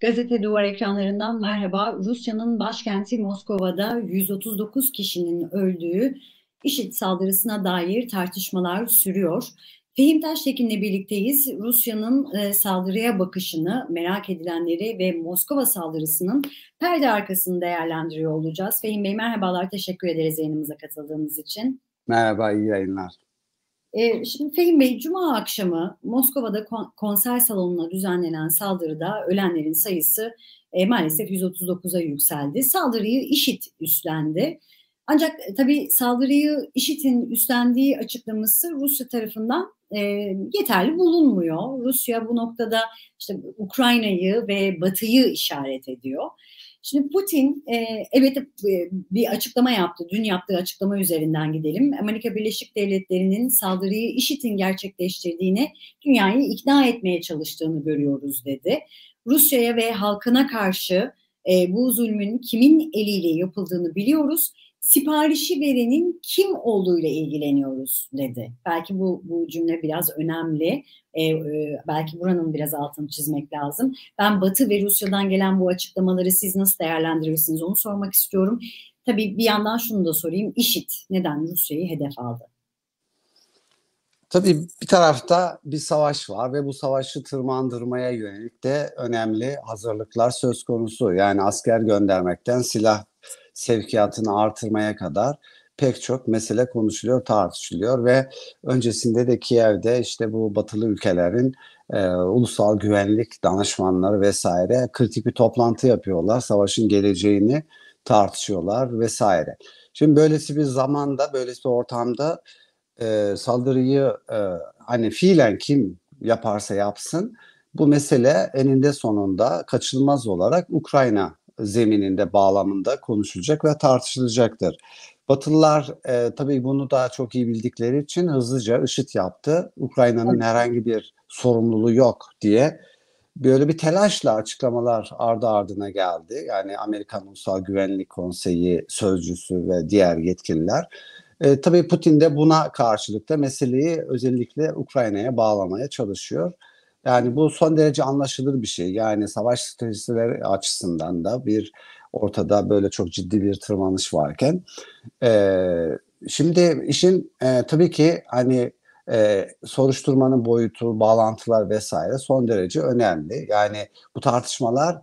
Gazete Duvar ekranlarından merhaba. Rusya'nın başkenti Moskova'da 139 kişinin öldüğü IŞİD saldırısına dair tartışmalar sürüyor. Fehim Taştekin'le birlikteyiz. Rusya'nın saldırıya bakışını, merak edilenleri ve Moskova saldırısının perde arkasını değerlendiriyor olacağız. Fehim Bey merhabalar, teşekkür ederiz yayınımıza katıldığınız için. Merhaba, iyi yayınlar. Şimdi Fehim Bey, Cuma akşamı Moskova'da konser salonuna düzenlenen saldırıda ölenlerin sayısı maalesef 139'a yükseldi. Saldırıyı IŞİD üstlendi. Ancak tabii saldırıyı IŞİD'in üstlendiği açıklaması Rusya tarafından yeterli bulunmuyor. Rusya bu noktada işte Ukrayna'yı ve Batı'yı işaret ediyor. Şimdi Putin evet bir açıklama yaptı. Dün yaptığı açıklama üzerinden gidelim. Amerika Birleşik Devletleri'nin saldırıyı IŞİD'in gerçekleştirdiğini, dünyayı ikna etmeye çalıştığını görüyoruz dedi. Rusya'ya ve halkına karşı bu zulmün kimin eliyle yapıldığını biliyoruz. Siparişi verenin kim olduğuyla ilgileniyoruz dedi. Belki bu cümle biraz önemli. Belki buranın biraz altını çizmek lazım. Ben Batı ve Rusya'dan gelen bu açıklamaları siz nasıl değerlendirirsiniz onu sormak istiyorum. Tabii bir yandan şunu da sorayım. IŞİD neden Rusya'yı hedef aldı? Tabii bir tarafta bir savaş var ve bu savaşı tırmandırmaya yönelik de önemli hazırlıklar söz konusu. Yani asker göndermekten silah sevkiyatını artırmaya kadar pek çok mesele konuşuluyor, tartışılıyor ve öncesinde de Kiev'de işte bu batılı ülkelerin ulusal güvenlik danışmanları vesaire kritik bir toplantı yapıyorlar. Savaşın geleceğini tartışıyorlar vesaire. Şimdi böylesi bir zamanda, böylesi bir ortamda saldırıyı hani fiilen kim yaparsa yapsın bu mesele eninde sonunda kaçınılmaz olarak Ukrayna zemininde, bağlamında konuşulacak ve tartışılacaktır. Batılılar tabii bunu daha çok iyi bildikleri için hızlıca IŞİD yaptı. Ukrayna'nın herhangi bir sorumluluğu yok diye böyle bir telaşla açıklamalar ardı ardına geldi. Yani Amerikan Ulusal Güvenlik Konseyi sözcüsü ve diğer yetkililer. Tabii Putin de buna karşılık da meseleyi özellikle Ukrayna'ya bağlamaya çalışıyor. Yani bu son derece anlaşılır bir şey. Yani savaş stratejileri açısından da bir ortada böyle çok ciddi bir tırmanış varken. Şimdi işin tabii ki hani soruşturmanın boyutu, bağlantılar vesaire son derece önemli. Yani bu tartışmalar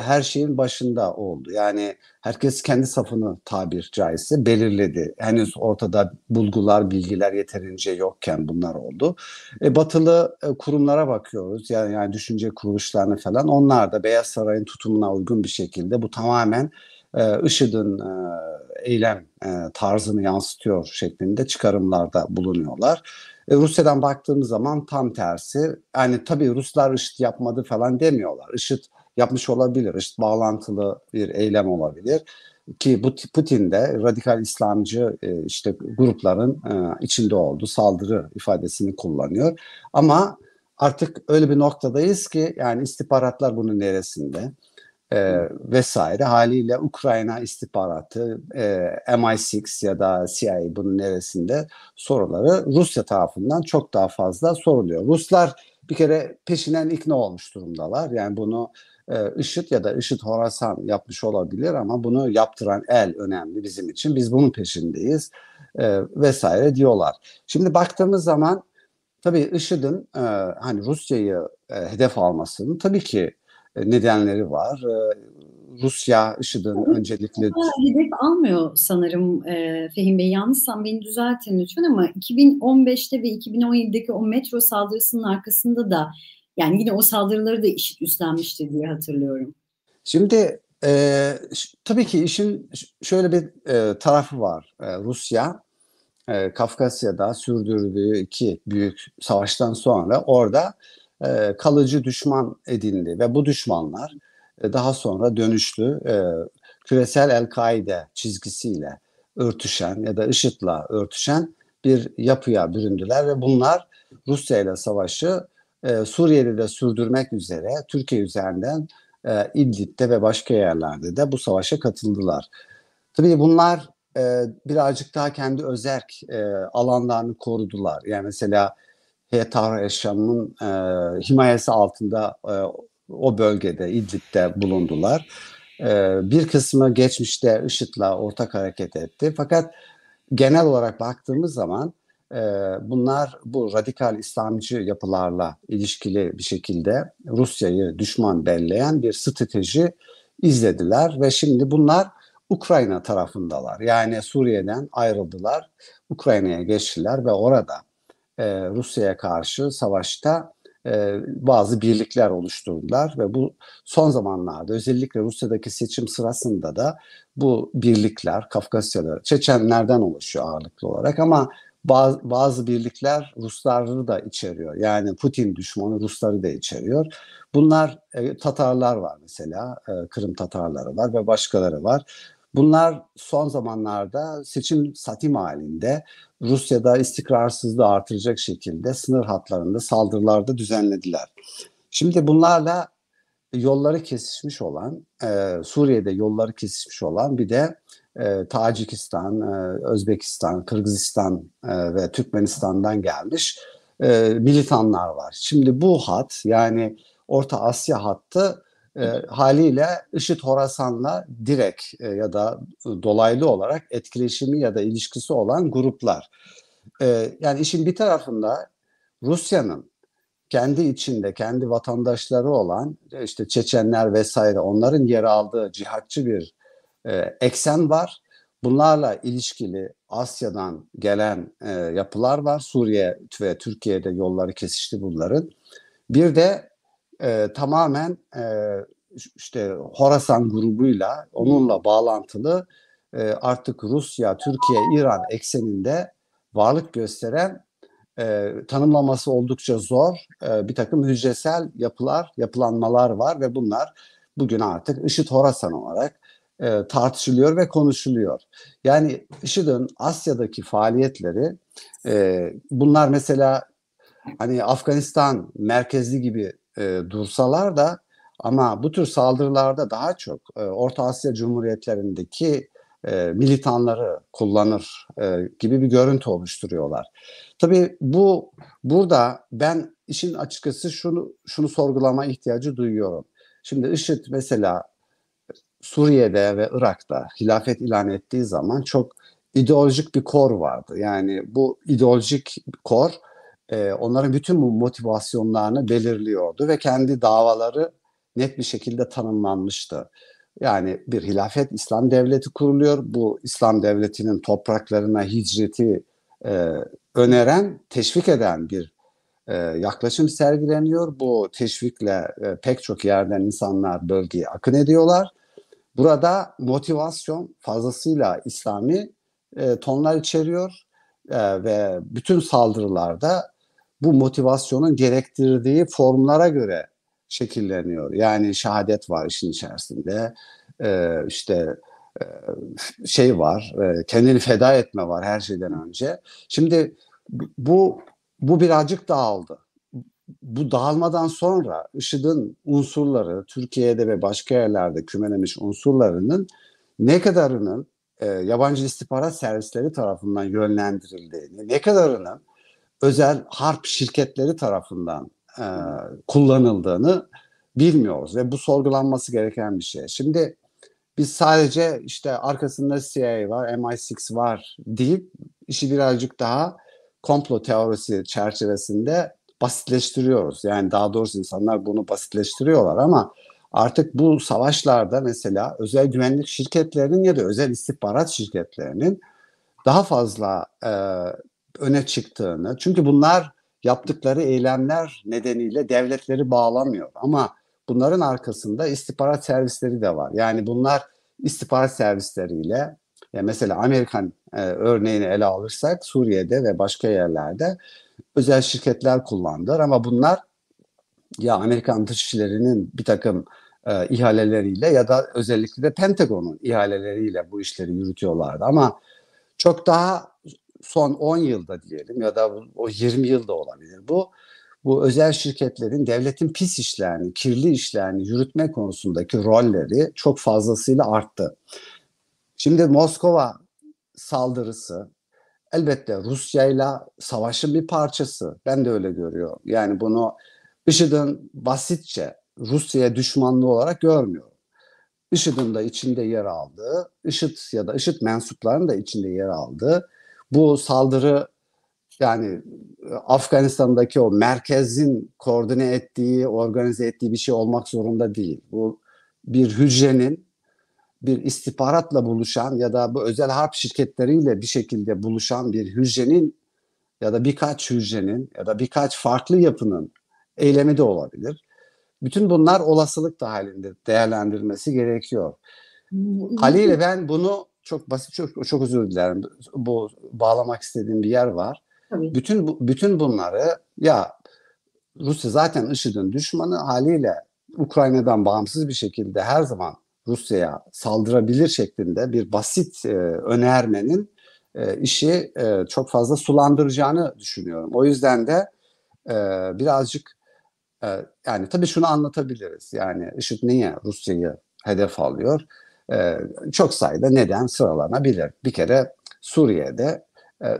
her şeyin başında oldu. Yani herkes kendi safını tabir caizse belirledi. Henüz ortada bulgular, bilgiler yeterince yokken bunlar oldu. Batılı kurumlara bakıyoruz. Yani düşünce kuruluşlarına falan. Onlar da Beyaz Saray'ın tutumuna uygun bir şekilde bu tamamen IŞİD'in eylem tarzını yansıtıyor şeklinde çıkarımlarda bulunuyorlar. Rusya'dan baktığımız zaman tam tersi. Yani tabii Ruslar IŞİD yapmadı falan demiyorlar. IŞİD yapmış olabilir, işte bağlantılı bir eylem olabilir ki bu Putin de radikal İslamcı işte grupların içinde olduğu saldırı ifadesini kullanıyor. Ama artık öyle bir noktadayız ki yani istihbaratlar bunun neresinde vesaire haliyle Ukrayna istihbaratı MI6 ya da CIA bunun neresinde soruları Rusya tarafından çok daha fazla soruluyor. Ruslar bir kere peşinen ikna olmuş durumdalar. Yani bunu IŞİD ya da IŞİD-Horasan yapmış olabilir ama bunu yaptıran el önemli bizim için. Biz bunun peşindeyiz vesaire diyorlar. Şimdi baktığımız zaman tabii IŞİD'in hani Rusya'yı hedef almasının tabii ki nedenleri var. Rusya IŞİD'in öncelikle... Hedef almıyor sanırım Fehim Bey. Yanlışsam beni düzeltin lütfen ama 2015'te ve 2017'deki o metro saldırısının arkasında da yani yine o saldırıları da IŞİD üstlenmişti diye hatırlıyorum. Şimdi tabii ki işin şöyle bir tarafı var. Rusya Kafkasya'da sürdürdüğü iki büyük savaştan sonra orada kalıcı düşman edindi ve bu düşmanlar daha sonra dönüştü küresel El-Kaide çizgisiyle örtüşen ya da IŞİD'la örtüşen bir yapıya büründüler ve bunlar Rusya ile savaşı Suriye'de de sürdürmek üzere Türkiye üzerinden İdlib'de ve başka yerlerde de bu savaşa katıldılar. Tabii bunlar birazcık daha kendi özerk alanlarını korudular. Yani mesela Heyet-i Tahrir-i Şam'ın himayesi altında o bölgede, İdlib'de bulundular. Bir kısmı geçmişte IŞİD'le ortak hareket etti. Fakat genel olarak baktığımız zaman bunlar bu radikal İslamcı yapılarla ilişkili bir şekilde Rusya'yı düşman belleyen bir strateji izlediler ve şimdi bunlar Ukrayna tarafındalar. Yani Suriye'den ayrıldılar, Ukrayna'ya geçtiler ve orada Rusya'ya karşı savaşta bazı birlikler oluşturdular ve bu son zamanlarda özellikle Rusya'daki seçim sırasında da bu birlikler Kafkasyalı Çeçenlerden oluşuyor ağırlıklı olarak, ama bazı birlikler Rusları da içeriyor. Yani Putin düşmanı Rusları da içeriyor. Bunlar Tatarlar var mesela, Kırım Tatarları var ve başkaları var. Bunlar son zamanlarda seçim satım halinde Rusya'da istikrarsızlığı artıracak şekilde sınır hatlarında saldırılarda düzenlediler. Şimdi bunlarla yolları kesişmiş olan, Suriye'de yolları kesişmiş olan bir de Tacikistan, Özbekistan, Kırgızistan ve Türkmenistan'dan gelmiş militanlar var. Şimdi bu hat, yani Orta Asya hattı haliyle IŞİD-Horasan'la direkt ya da dolaylı olarak etkileşimi ya da ilişkisi olan gruplar. Yani işin bir tarafında Rusya'nın kendi içinde, kendi vatandaşları olan işte Çeçenler vesaire, onların yer aldığı cihatçı bir eksen var. Bunlarla ilişkili Asya'dan gelen yapılar var. Suriye ve Türkiye'de yolları kesişti bunların. Bir de tamamen işte Horasan grubuyla, onunla bağlantılı artık Rusya, Türkiye, İran ekseninde varlık gösteren, tanımlaması oldukça zor bir takım hücresel yapılar, yapılanmalar var ve bunlar bugün artık IŞİD-Horasan olarak tartışılıyor ve konuşuluyor. Yani IŞİD'in Asya'daki faaliyetleri, bunlar mesela hani Afganistan merkezli gibi dursalar da, ama bu tür saldırılarda daha çok Orta Asya Cumhuriyetlerindeki militanları kullanır gibi bir görüntü oluşturuyorlar. Tabii burada ben işin açıkçası şunu sorgulama ihtiyacı duyuyorum. Şimdi IŞİD mesela Suriye'de ve Irak'ta hilafet ilan ettiği zaman çok ideolojik bir kor vardı. Yani bu ideolojik kor onların bütün bu motivasyonlarını belirliyordu ve kendi davaları net bir şekilde tanımlanmıştı. Yani bir hilafet, İslam devleti kuruluyor. Bu İslam devletinin topraklarına hicreti öneren, teşvik eden bir yaklaşım sergileniyor. Bu teşvikle pek çok yerden insanlar bölgeye akın ediyorlar. Burada motivasyon fazlasıyla İslami tonlar içeriyor ve bütün saldırılarda bu motivasyonun gerektirdiği formlara göre şekilleniyor. Yani şehadet var işin içerisinde, şey var, kendini feda etme var her şeyden önce. Şimdi bu birazcık dağıldı. Bu dağılmadan sonra IŞİD'in unsurları, Türkiye'de ve başka yerlerde kümelemiş unsurlarının ne kadarının yabancı istihbarat servisleri tarafından yönlendirildiğini, ne kadarının özel harp şirketleri tarafından kullanıldığını bilmiyoruz ve bu sorgulanması gereken bir şey. Şimdi biz sadece işte arkasında CIA var, MI6 var deyip işi birazcık daha komplo teorisi çerçevesinde basitleştiriyoruz. Yani daha doğrusu insanlar bunu basitleştiriyorlar, ama artık bu savaşlarda mesela özel güvenlik şirketlerinin ya da özel istihbarat şirketlerinin daha fazla öne çıktığını, çünkü bunlar yaptıkları eylemler nedeniyle devletleri bağlamıyor, ama bunların arkasında istihbarat servisleri de var. Yani bunlar istihbarat servisleriyle, ya mesela Amerikan örneğini ele alırsak Suriye'de ve başka yerlerde özel şirketler kullandılar, ama bunlar ya Amerikan dışişlerinin bir takım ihaleleriyle ya da özellikle de Pentagon'un ihaleleriyle bu işleri yürütüyorlardı. Ama çok daha son 10 yılda diyelim ya da o 20 yılda olabilir, bu özel şirketlerin devletin pis işlerini, kirli işlerini yürütme konusundaki rolleri çok fazlasıyla arttı. Şimdi Moskova saldırısı elbette Rusya'yla savaşın bir parçası. Ben de öyle görüyorum. Yani bunu IŞİD'in basitçe Rusya'ya düşmanlığı olarak görmüyorum. IŞİD'in de içinde yer aldığı, IŞİD ya da IŞİD mensuplarının da içinde yer aldığı bu saldırı, yani Afganistan'daki o merkezin koordine ettiği, organize ettiği bir şey olmak zorunda değil. Bu bir hücrenin bir istihbaratla buluşan ya da bu özel harp şirketleriyle bir şekilde buluşan bir hücrenin ya da birkaç hücrenin ya da birkaç farklı yapının eylemi de olabilir. Bütün bunlar olasılık dahilinde değerlendirmesi gerekiyor. Ali ile ben bunu çok basit, çok özür dilerim. Bu bağlamak istediğim bir yer var. Tabii. Bütün bunları, ya Rusya zaten IŞİD'in düşmanı, haliyle Ukrayna'dan bağımsız bir şekilde her zaman Rusya'ya saldırabilir şeklinde bir basit önermenin işi çok fazla sulandıracağını düşünüyorum. O yüzden de birazcık yani tabii şunu anlatabiliriz. Yani IŞİD niye Rusya'yı hedef alıyor? Çok sayıda neden sıralanabilir. Bir kere Suriye'de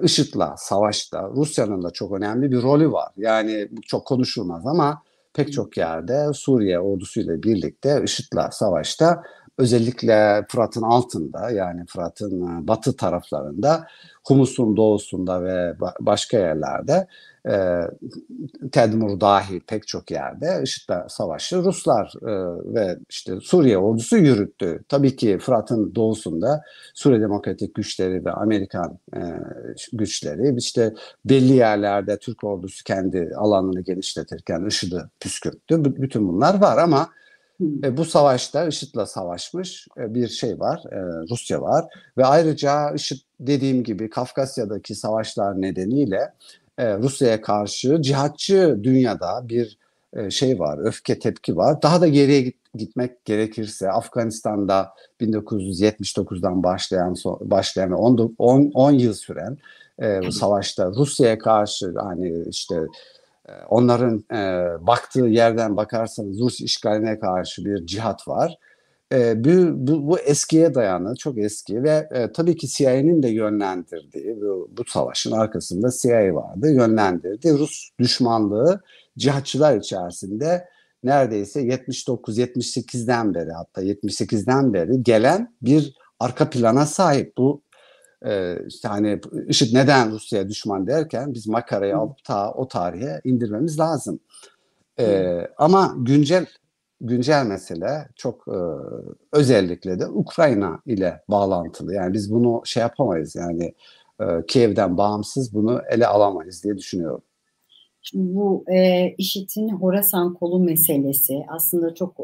IŞİD'la savaşta Rusya'nın da çok önemli bir rolü var. Yani çok konuşulmaz ama pek çok yerde Suriye ordusuyla birlikte IŞİD'le savaşta, özellikle Fırat'ın altında, yani Fırat'ın batı taraflarında, Humus'un doğusunda ve başka yerlerde, Tedmur dahil pek çok yerde IŞİD'le savaşı Ruslar ve işte Suriye ordusu yürüttü. Tabii ki Fırat'ın doğusunda Suriye Demokratik Güçleri ve Amerikan güçleri işte belli yerlerde Türk ordusu kendi alanını genişletirken IŞİD'i püskürttü. Bütün bunlar var ama bu savaşta IŞİD'le savaşmış bir şey var, Rusya var ve ayrıca IŞİD, dediğim gibi, Kafkasya'daki savaşlar nedeniyle Rusya'ya karşı cihatçı dünyada bir şey var, öfke, tepki var. Daha da geriye gitmek gerekirse Afganistan'da 1979'dan başlayan ve 10 yıl süren bu savaşta Rusya'ya karşı, hani işte onların baktığı yerden bakarsanız Rus işgaline karşı bir cihat var. Bu eskiye dayanır, çok eski ve tabii ki CIA'nin de yönlendirdiği, bu savaşın arkasında CIA vardı, yönlendirdi. Rus düşmanlığı cihatçılar içerisinde neredeyse 78'den beri, hatta 78'den beri gelen bir arka plana sahip. Bu işte hani IŞİD neden Rusya'ya düşman derken biz makarayı alıp o tarihe indirmemiz lazım. Ama güncel mesele çok özellikle de Ukrayna ile bağlantılı. Yani biz bunu şey yapamayız, yani Kiev'den bağımsız bunu ele alamayız diye düşünüyorum. Şimdi bu IŞİD'in Horasan kolu meselesi aslında çok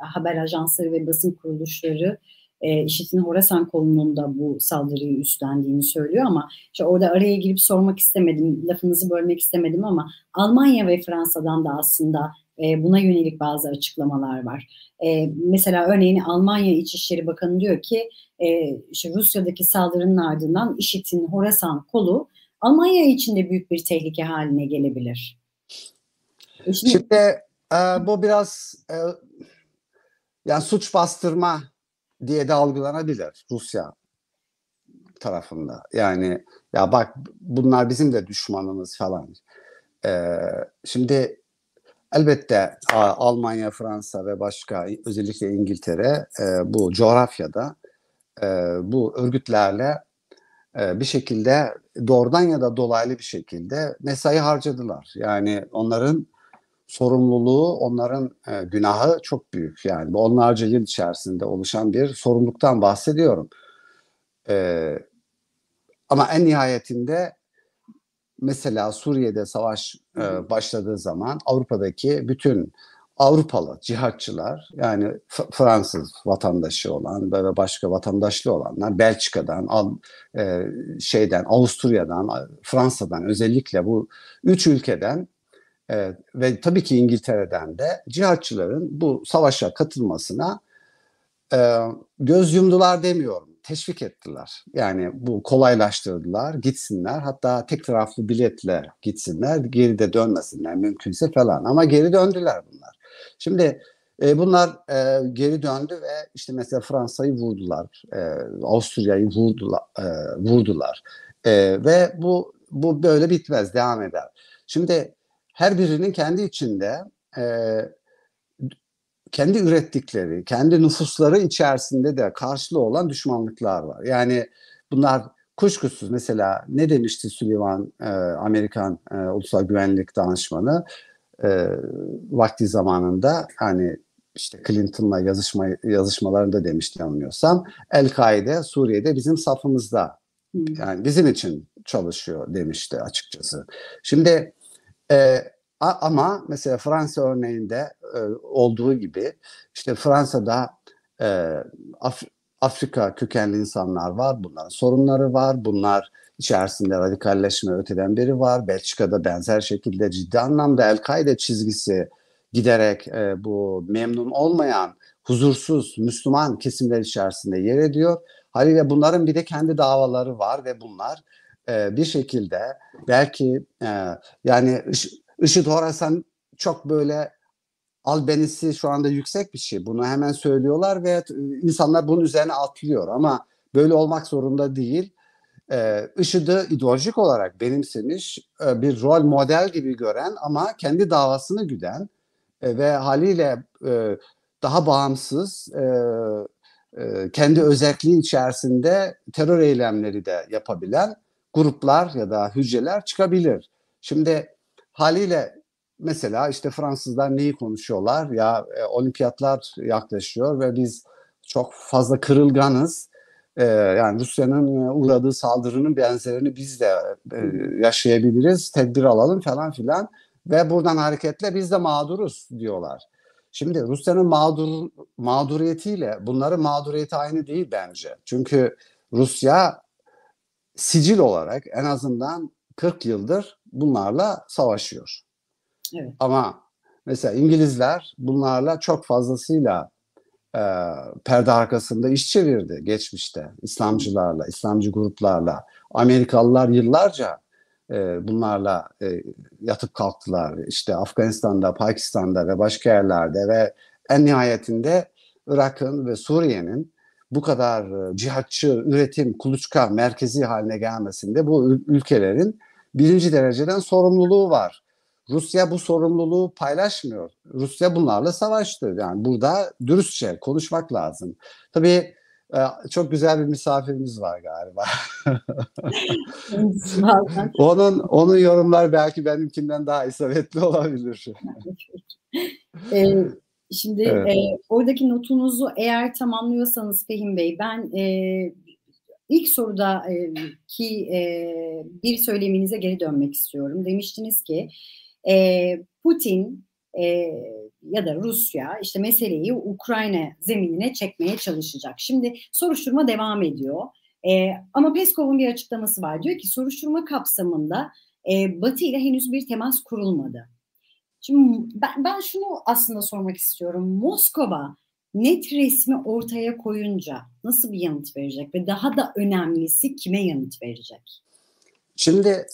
haber ajansları ve basın kuruluşları IŞİD'in Horasan kolunun da bu saldırıyı üstlendiğini söylüyor ama işte orada araya girip sormak istemedim, lafınızı bölmek istemedim ama Almanya ve Fransa'dan da aslında buna yönelik bazı açıklamalar var. Mesela örneğin Almanya İçişleri Bakanı diyor ki işte Rusya'daki saldırının ardından IŞİD'in Horasan kolu Almanya içinde büyük bir tehlike haline gelebilir. Şimdi bu biraz yani suç bastırma diye de algılanabilir Rusya tarafında. Yani ya bak bunlar bizim de düşmanımız falan. Şimdi elbette Almanya, Fransa ve başka, özellikle İngiltere bu coğrafyada bu örgütlerle bir şekilde doğrudan ya da dolaylı bir şekilde mesai harcadılar. Yani onların sorumluluğu, onların günahı çok büyük. Yani bu onlarca yıl içerisinde oluşan bir sorumluluktan bahsediyorum. Ama en nihayetinde mesela Suriye'de savaş başladığı zaman Avrupa'daki bütün Avrupalı cihatçılar, yani Fransız vatandaşı olan ve başka vatandaşlı olanlar, Belçika'dan, Avusturya'dan, Fransa'dan, özellikle bu üç ülkeden ve tabii ki İngiltere'den de cihatçıların bu savaşa katılmasına göz yumdular demiyorum, teşvik ettiler. Yani bu kolaylaştırdılar, gitsinler, hatta tek taraflı biletle gitsinler, geri de dönmesinler mümkünse falan, ama geri döndüler bunlar. Şimdi bunlar geri döndü ve işte mesela Fransa'yı vurdular, Avusturya'yı vurdular ve bu böyle bitmez, devam eder. Şimdi her birinin kendi içinde kendi ürettikleri, kendi nüfusları içerisinde de karşılığı olan düşmanlıklar var. Yani bunlar kuşkusuz, mesela ne demişti Sullivan, Amerikan Ulusal Güvenlik Danışmanı vakti zamanında, hani işte Clinton'la yazışmalarında demişti yanılmıyorsam, El-Kaide Suriye'de bizim safımızda, yani bizim için çalışıyor demişti açıkçası. Şimdi ama mesela Fransa örneğinde olduğu gibi, işte Fransa'da Afrika kökenli insanlar var, bunların sorunları var, bunlar içerisinde radikalleşme öteden biri var. Belçika'da benzer şekilde ciddi anlamda El-Kaide çizgisi giderek bu memnun olmayan, huzursuz Müslüman kesimler içerisinde yer ediyor. Haliyle bunların bir de kendi davaları var ve bunlar bir şekilde belki yani IŞİD-Horasan çok böyle albenisi şu anda yüksek bir şey. Bunu hemen söylüyorlar ve insanlar bunun üzerine atlıyor ama böyle olmak zorunda değil. IŞİD'i ideolojik olarak benimsemiş, bir rol model gibi gören ama kendi davasını güden ve haliyle daha bağımsız, kendi özelliği içerisinde terör eylemleri de yapabilen gruplar ya da hücreler çıkabilir. Şimdi haliyle mesela işte Fransızlar neyi konuşuyorlar? Ya olimpiyatlar yaklaşıyor ve biz çok fazla kırılganız. Yani Rusya'nın uğradığı saldırının benzerini biz de yaşayabiliriz. Tedbir alalım falan filan. Ve buradan hareketle biz de mağduruz diyorlar. Şimdi Rusya'nın mağduriyetiyle bunların mağduriyeti aynı değil bence. Çünkü Rusya sicil olarak en azından 40 yıldır bunlarla savaşıyor. Evet. Ama mesela İngilizler bunlarla çok fazlasıyla perde arkasında iş çevirdi geçmişte. İslamcılarla, İslamcı gruplarla. Amerikalılar yıllarca bunlarla yatıp kalktılar. İşte Afganistan'da, Pakistan'da ve başka yerlerde ve en nihayetinde Irak'ın ve Suriye'nin bu kadar cihatçı, üretim, kuluçka merkezi haline gelmesinde bu ülkelerin birinci dereceden sorumluluğu var. Rusya bu sorumluluğu paylaşmıyor. Rusya bunlarla savaştı. Yani burada dürüstçe konuşmak lazım. Tabii çok güzel bir misafirimiz var galiba. Onun yorumlar belki benimkinden daha isabetli olabilir. Şimdi evet. Oradaki notunuzu eğer tamamlıyorsanız Fehim Bey, ben ilk sorudaki bir söyleminize geri dönmek istiyorum. Demiştiniz ki Putin ya da Rusya işte meseleyi Ukrayna zeminine çekmeye çalışacak. Şimdi soruşturma devam ediyor. Ama Peskov'un bir açıklaması var. Diyor ki soruşturma kapsamında Batı ile henüz bir temas kurulmadı. Şimdi ben şunu aslında sormak istiyorum. Moskova net resmi ortaya koyunca nasıl bir yanıt verecek ve daha da önemlisi kime yanıt verecek? Şimdi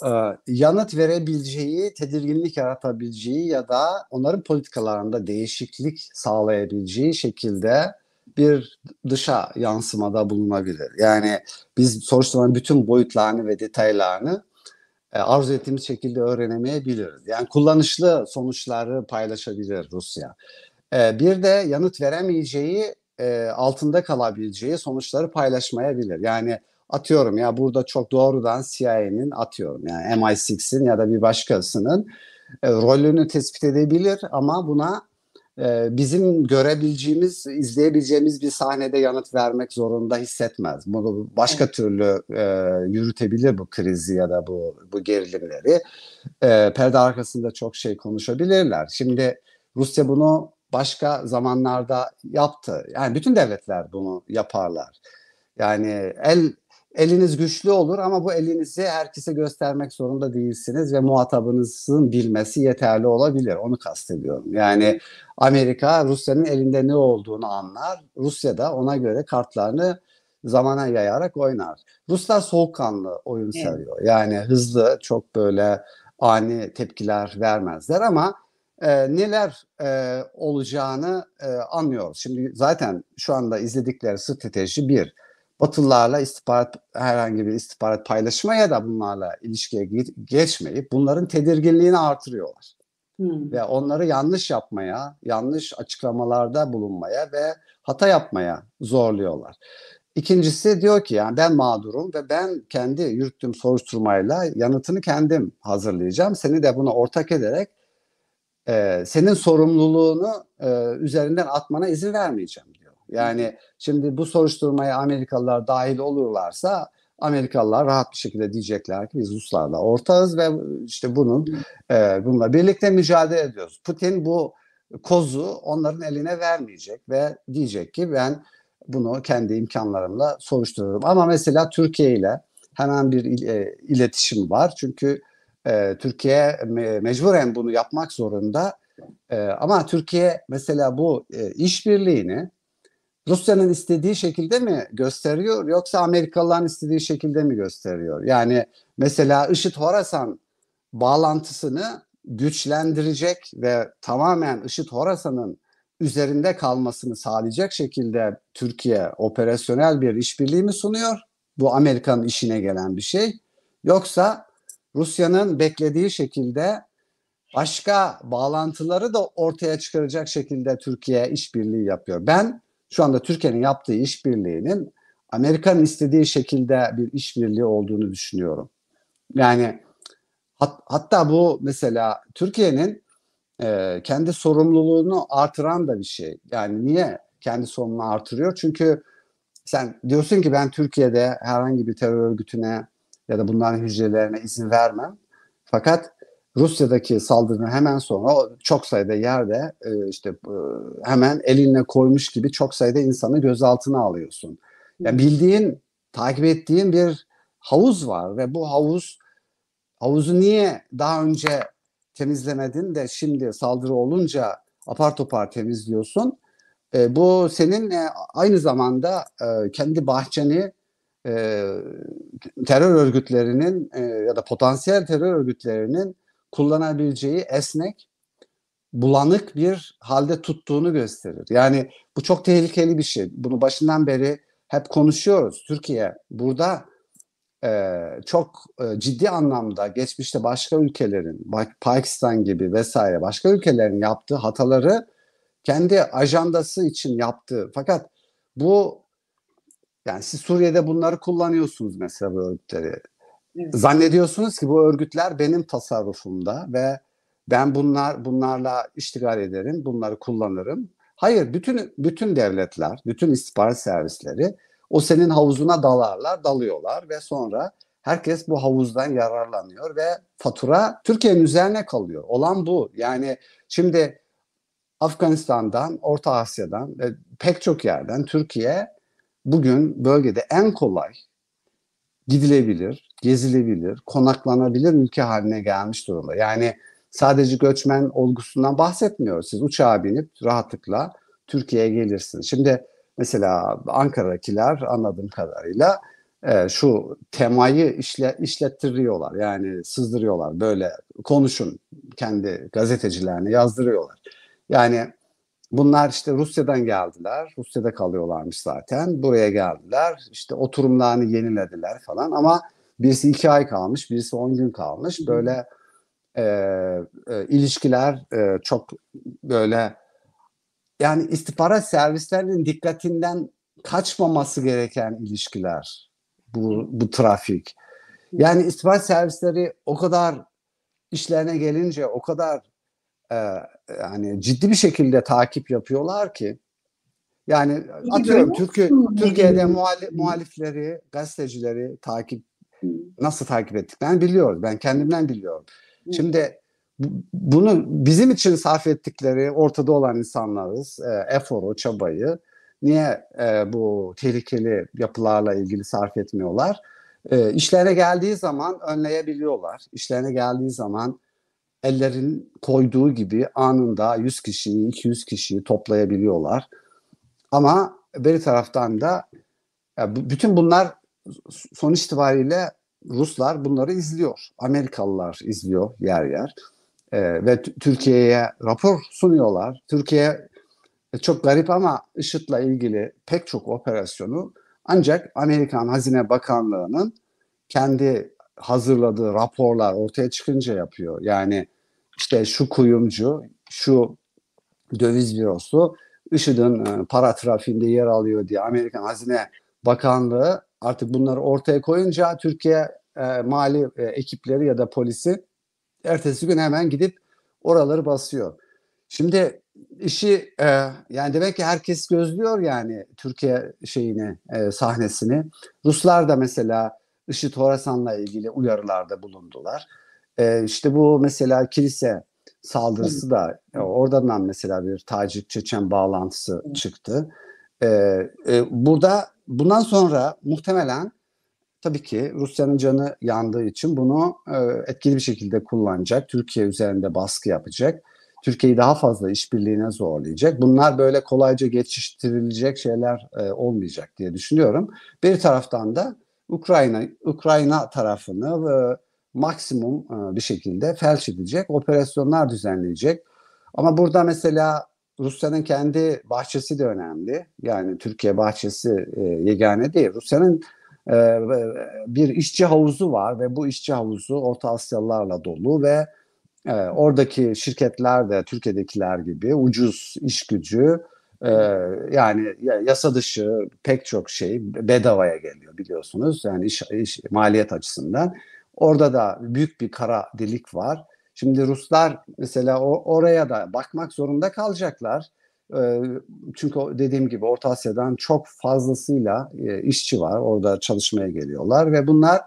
yanıt verebileceği, tedirginlik yaratabileceği ya da onların politikalarında değişiklik sağlayabileceği şekilde bir dışa yansımada bulunabilir. Yani biz soruşturmanın bütün boyutlarını ve detaylarını arzu ettiğimiz şekilde öğrenemeyebiliriz. Yani kullanışlı sonuçları paylaşabilir Rusya. Bir de yanıt veremeyeceği, altında kalabileceği sonuçları paylaşmayabilir. Yani atıyorum ya burada çok doğrudan CIA'nin yani MI6'in ya da bir başkasının rolünü tespit edebilir ama buna bizim görebileceğimiz, izleyebileceğimiz bir sahnede yanıt vermek zorunda hissetmez. Bunu başka türlü yürütebilir bu krizi ya da bu gerilimleri. Perde arkasında çok şey konuşabilirler. Şimdi Rusya bunu başka zamanlarda yaptı. Yani bütün devletler bunu yaparlar. Yani eliniz güçlü olur ama bu elinizi herkese göstermek zorunda değilsiniz ve muhatabınızın bilmesi yeterli olabilir. Onu kastediyorum. Yani Amerika Rusya'nın elinde ne olduğunu anlar. Rusya da ona göre kartlarını zamana yayarak oynar. Ruslar soğukkanlı oyun seviyor. Yani hızlı, çok böyle ani tepkiler vermezler ama neler olacağını anlıyoruz. Şimdi zaten şu anda izledikleri strateji bir. Batılılarla herhangi bir istihbarat paylaşmaya da bunlarla ilişkiye geçmeyip bunların tedirginliğini artırıyorlar. Ve onları yanlış yapmaya, yanlış açıklamalarda bulunmaya ve hata yapmaya zorluyorlar. İkincisi diyor ki yani ben mağdurum ve ben kendi yürüttüğüm soruşturmayla yanıtını kendim hazırlayacağım. Seni de buna ortak ederek senin sorumluluğunu üzerinden atmana izin vermeyeceğim diyor. Yani şimdi bu soruşturmaya Amerikalılar dahil olurlarsa Amerikalılar rahat bir şekilde diyecekler ki biz Ruslarla ortağız ve işte bununla birlikte mücadele ediyoruz. Putin bu kozu onların eline vermeyecek ve diyecek ki ben bunu kendi imkanlarımla soruştururum. Ama mesela Türkiye ile hemen bir iletişim var. Çünkü Türkiye mecburen bunu yapmak zorunda. Ama Türkiye mesela bu işbirliğini Rusya'nın istediği şekilde mi gösteriyor yoksa Amerikalıların istediği şekilde mi gösteriyor? Yani mesela IŞİD-Horasan bağlantısını güçlendirecek ve tamamen IŞİD-Horasan'ın üzerinde kalmasını sağlayacak şekilde Türkiye operasyonel bir işbirliği mi sunuyor? Bu Amerika'nın işine gelen bir şey. Yoksa Rusya'nın beklediği şekilde başka bağlantıları da ortaya çıkaracak şekilde Türkiye işbirliği yapıyor. Ben şu anda Türkiye'nin yaptığı işbirliğinin Amerika'nın istediği şekilde bir işbirliği olduğunu düşünüyorum. Yani hatta bu mesela Türkiye'nin kendi sorumluluğunu artıran da bir şey. Yani niye kendi sorumluluğunu artırıyor? Çünkü sen diyorsun ki ben Türkiye'de herhangi bir terör örgütüne ya da bunların hücrelerine izin vermem. Fakat Rusya'daki saldırının hemen sonra çok sayıda yerde işte hemen eline koymuş gibi çok sayıda insanı gözaltına alıyorsun. Yani bildiğin, takip ettiğin bir havuz var ve bu havuzu niye daha önce temizlemedin de şimdi saldırı olunca apar topar temizliyorsun. Bu senin aynı zamanda kendi bahçeni terör örgütlerinin ya da potansiyel terör örgütlerinin kullanabileceği esnek, bulanık bir halde tuttuğunu gösterir. Yani bu çok tehlikeli bir şey. Bunu başından beri hep konuşuyoruz. Türkiye burada çok ciddi anlamda geçmişte başka ülkelerin, Pakistan gibi vesaire başka ülkelerin yaptığı hataları kendi ajandası için yaptığı. Fakat bu, yani siz Suriye'de bunları kullanıyorsunuz mesela bu örgütleri. Evet. Zannediyorsunuz ki bu örgütler benim tasarrufumda ve ben bunlarla iştigal ederim, bunları kullanırım. Hayır, bütün devletler, bütün istihbarat servisleri o senin havuzuna dalıyorlar ve sonra herkes bu havuzdan yararlanıyor ve fatura Türkiye'nin üzerine kalıyor. Olan bu. Yani şimdi Afganistan'dan, Orta Asya'dan ve pek çok yerden Türkiye bugün bölgede en kolay gidilebilir, gezilebilir, konaklanabilir ülke haline gelmiş durumda. Yani sadece göçmen olgusundan bahsetmiyoruz. Siz uçağa binip rahatlıkla Türkiye'ye gelirsiniz. Şimdi mesela Ankara'dakiler anladığım kadarıyla şu temayı işlettiriyorlar. Yani sızdırıyorlar, böyle konuşun, kendi gazetecilerine yazdırıyorlar. Yani bunlar işte Rusya'dan geldiler, Rusya'da kalıyorlarmış zaten, buraya geldiler, işte oturumlarını yenilediler falan ama birisi 2 ay kalmış, birisi 10 gün kalmış. Böyle ilişkiler çok böyle, yani istihbarat servislerinin dikkatinden kaçmaması gereken ilişkiler bu trafik. Yani istihbarat servisleri o kadar işlerine gelince o kadar yani ciddi bir şekilde takip yapıyorlar ki, yani atıyorum Türkiye'de muhalifleri, gazetecileri nasıl takip ettiklerini biliyoruz. Ben kendimden biliyorum. Şimdi bunu bizim için sarf ettikleri ortada olan insanlarız. Eforu, çabayı niye bu tehlikeli yapılarla ilgili sarf etmiyorlar? İşlerine geldiği zaman önleyebiliyorlar. İşlerine geldiği zaman ellerin koyduğu gibi anında 100 kişiyi, 200 kişiyi toplayabiliyorlar. Ama bir taraftan da bütün bunlar sonuç itibariyle Ruslar bunları izliyor. Amerikalılar izliyor yer yer. Ve Türkiye'ye rapor sunuyorlar. Türkiye çok garip ama IŞİD'le ilgili pek çok operasyonu ancak Amerikan Hazine Bakanlığı'nın kendi hazırladığı raporlar ortaya çıkınca yapıyor. Yani işte şu kuyumcu, şu döviz bürosu IŞİD'in para trafiğinde yer alıyor diye Amerikan Hazine Bakanlığı artık bunları ortaya koyunca Türkiye mali ekipleri ya da polisi ertesi gün hemen gidip oraları basıyor. Şimdi işi yani demek ki herkes gözlüyor yani Türkiye şeyini, sahnesini. Ruslar da mesela IŞİD-Horasan'la ilgili uyarılarda bulundular. İşte bu mesela kilise saldırısı da oradan mesela bir Tacik-Çeçen bağlantısı çıktı. Burada bundan sonra muhtemelen tabii ki Rusya'nın canı yandığı için bunu etkili bir şekilde kullanacak. Türkiye üzerinde baskı yapacak. Türkiye'yi daha fazla işbirliğine zorlayacak. Bunlar böyle kolayca geçiştirilecek şeyler olmayacak diye düşünüyorum. Bir taraftan da Ukrayna tarafını maksimum bir şekilde felç edecek, operasyonlar düzenleyecek. Ama burada mesela Rusya'nın kendi bahçesi de önemli. Yani Türkiye bahçesi yegane değil. Rusya'nın bir işçi havuzu var ve bu işçi havuzu Orta Asyalılarla dolu ve oradaki şirketler de Türkiye'dekiler gibi ucuz iş gücü, yani yasa dışı pek çok şey bedavaya geliyor biliyorsunuz. Yani maliyet açısından. Orada da büyük bir kara delik var. Şimdi Ruslar mesela oraya da bakmak zorunda kalacaklar. Çünkü dediğim gibi Orta Asya'dan çok fazlasıyla işçi var. Orada çalışmaya geliyorlar ve bunlar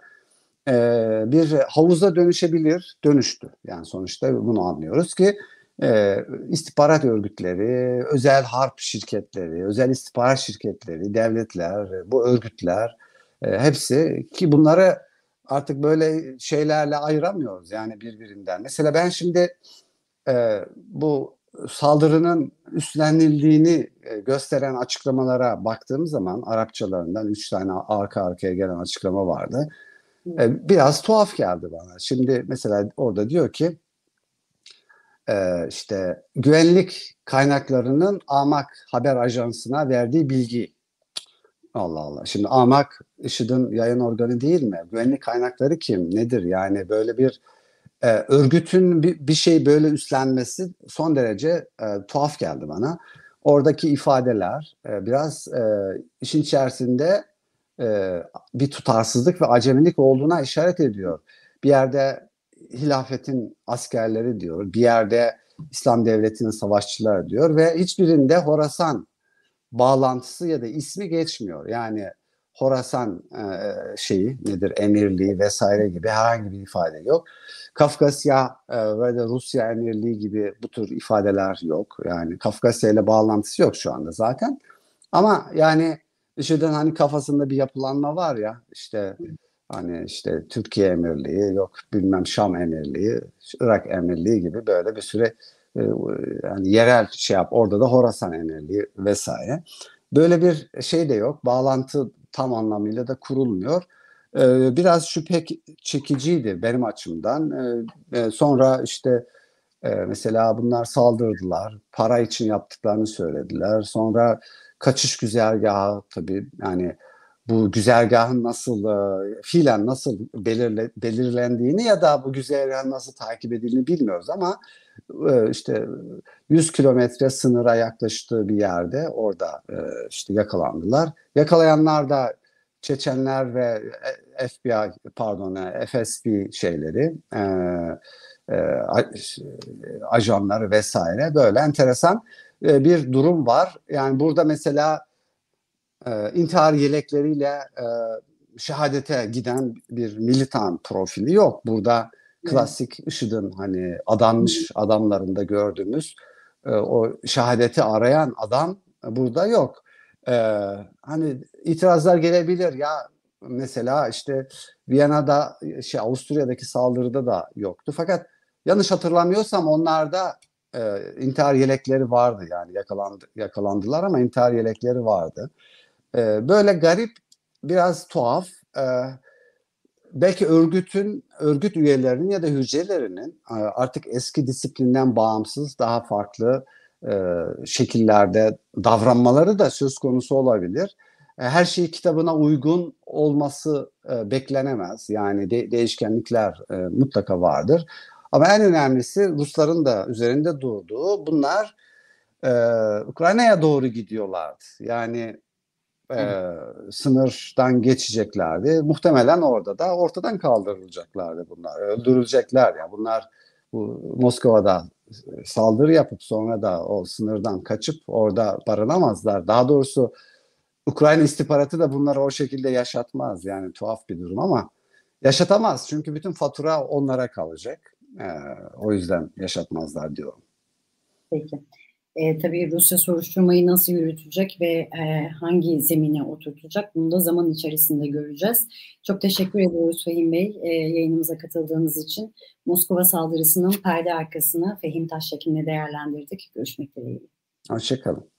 bir havuza dönüşebilir, dönüştü. Yani sonuçta bunu anlıyoruz ki istihbarat örgütleri, özel harp şirketleri, özel istihbarat şirketleri, devletler, bu örgütler hepsi ki bunları artık böyle şeylerle ayıramıyoruz yani birbirinden. Mesela ben şimdi bu saldırının üstlenildiğini gösteren açıklamalara baktığım zaman Arapçalarından 3 tane arka arkaya gelen açıklama vardı. Biraz tuhaf geldi bana. Şimdi mesela orada diyor ki işte güvenlik kaynaklarının AMAK haber ajansına verdiği bilgi. Allah Allah. Şimdi AMAK IŞİD'in yayın organı değil mi? Güvenlik kaynakları kim? Nedir? Yani böyle bir örgütün bir şey böyle üstlenmesi son derece tuhaf geldi bana. Oradaki ifadeler biraz işin içerisinde bir tutarsızlık ve acemilik olduğuna işaret ediyor. Bir yerde hilafetin askerleri diyor, bir yerde İslam Devleti'nin savaşçıları diyor ve hiçbirinde Horasan bağlantısı ya da ismi geçmiyor. Yani Horasan şeyi nedir, emirliği vesaire gibi herhangi bir ifade yok. Kafkasya ve de Rusya emirliği gibi bu tür ifadeler yok. Yani Kafkasya ile bağlantısı yok şu anda zaten. Ama yani IŞİD'in hani kafasında bir yapılanma var ya, işte hani işte Türkiye emirliği, yok bilmem Şam emirliği, Irak emirliği gibi böyle bir süre yani yerel şey yap, orada da Horasan emirliği vesaire. Böyle bir şey de yok, bağlantı tam anlamıyla da kurulmuyor. Biraz şüphe çekiciydi benim açımdan. Sonra işte mesela bunlar saldırdılar, para için yaptıklarını söylediler. Sonra kaçış güzergahı, tabii yani bu güzergahın nasıl fiilen nasıl belirlendiğini ya da bu güzergahın nasıl takip edildiğini bilmiyoruz ama işte 100 kilometre sınıra yaklaştığı bir yerde orada işte yakalandılar. Yakalayanlar da Çeçenler ve FSB şeyleri, ajanları vesaire, böyle enteresan bir durum var. Yani burada mesela intihar yelekleriyle şehadete giden bir militan profili yok. Burada klasik IŞİD'in hani adanmış adamlarında gördüğümüz o şehadeti arayan adam burada yok. Hani itirazlar gelebilir ya, mesela işte Viyana'da şey, Avusturya'daki saldırıda da yoktu. Fakat yanlış hatırlamıyorsam onlarda intihar yelekleri vardı, yani yakalandılar ama intihar yelekleri vardı. Böyle garip, biraz tuhaf. Belki örgüt üyelerinin ya da hücrelerinin artık eski disiplinden bağımsız daha farklı şekillerde davranmaları da söz konusu olabilir. Her şey kitabına uygun olması beklenemez. Yani değişkenlikler mutlaka vardır. Ama en önemlisi Rusların da üzerinde durduğu, bunlar Ukrayna'ya doğru gidiyorlardı. Yani sınırdan geçeceklerdi. Muhtemelen orada da ortadan kaldırılacaklardı bunlar. Öldürülecekler. Yani bunlar bu Moskova'da saldırı yapıp sonra da o sınırdan kaçıp orada barınamazlar. Daha doğrusu Ukrayna istihbaratı da bunları o şekilde yaşatmaz. Yani tuhaf bir durum ama yaşatamaz. Çünkü bütün fatura onlara kalacak. O yüzden yaşatmazlar diyorum. Peki. Tabii Rusya soruşturmayı nasıl yürütecek ve hangi zemine oturtacak, bunu da zaman içerisinde göreceğiz. Çok teşekkür ediyoruz Fehim Bey yayınımıza katıldığınız için. Moskova saldırısının perde arkasını Fehim Taştekin'le değerlendirdik. Görüşmek dileğiyle. Hoşçakalın.